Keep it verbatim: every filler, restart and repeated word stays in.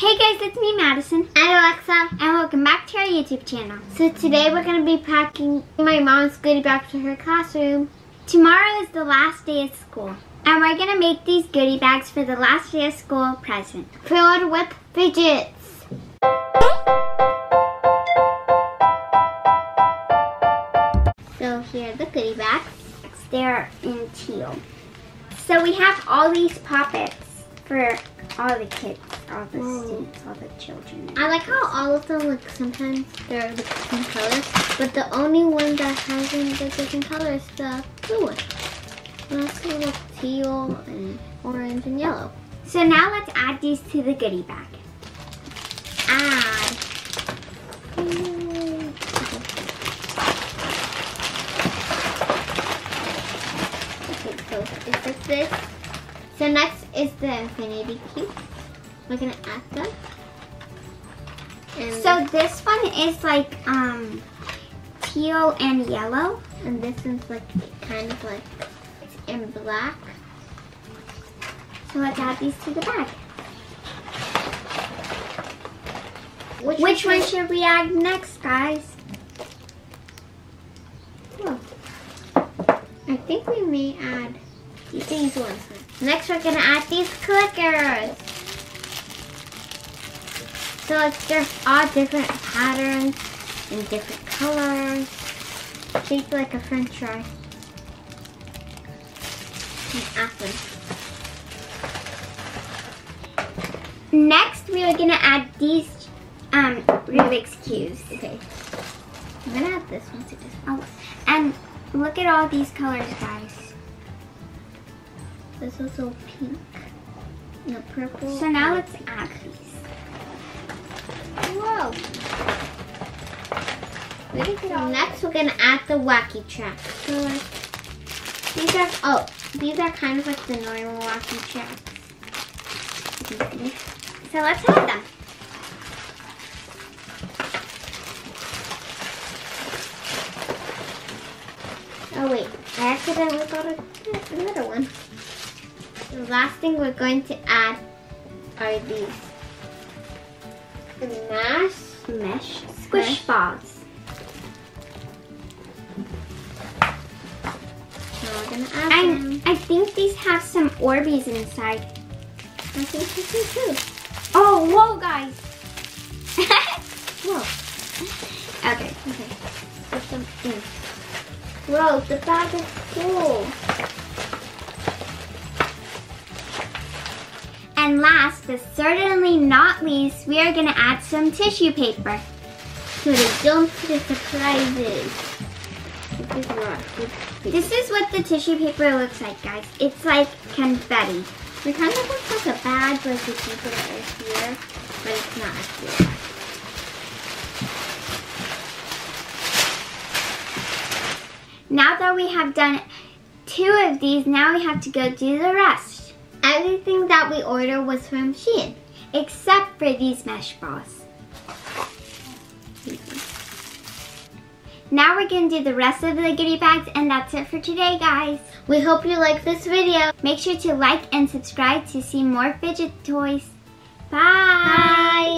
Hey guys, it's me Madison and Alexa, and welcome back to our YouTube channel. So today we're going to be packing my mom's goodie bag to her classroom. Tomorrow is the last day of school, and we're going to make these goodie bags for the last day of school present. Filled with fidgets. So here are the goodie bags. They're in teal. So we have all these poppets for all the kids, all the Ooh. students, all the children. I like how all of them, like, sometimes they're the same colors, but the only one that hasn't the different color is the blue one. That's a little teal and orange and yellow. So now let's add these to the goodie bag. Add. Okay, so is this this? So next is the infinity cube. We're gonna add them. And so this one is like um teal and yellow, and this one's like kind of like it's in black. So let's add these to the bag. Which, Which one should we add next, guys? Oh. I think we may add these ones. Next, we're gonna add these clickers. So it's just all different patterns and different colors, shaped like a French fry. And apple. Next, we are gonna add these um, Rubik's cubes. Okay, I'm gonna add this one to this one. Oh, and look at all these colors, guys. This is all pink and the purple. So now let's add these. Whoa! So next, we're gonna add the wacky track. So like, these are oh, these are kind of like the normal wacky tracks. So let's add them. Oh wait, I actually whipped out another one. The last thing we're going to add are these. Mesh, mesh, squish balls. Now we're gonna add I, them. I think these have some Orbeez inside. I think this is too. Oh, whoa, guys! Whoa. Okay, okay. Put them in. Whoa, the bag is full. And last, but certainly not least, we are gonna add some tissue paper. So they don't get surprises. This is what the tissue paper looks like, guys. It's like confetti. It kind of looks like a bag, like you can put it right here, but it's not a here. Now that we have done two of these, now we have to go do the rest. Everything that we ordered was from Shein, except for these mesh balls. Now we're going to do the rest of the goodie bags, and that's it for today, guys. We hope you like this video. Make sure to like and subscribe to see more fidget toys. Bye! Bye.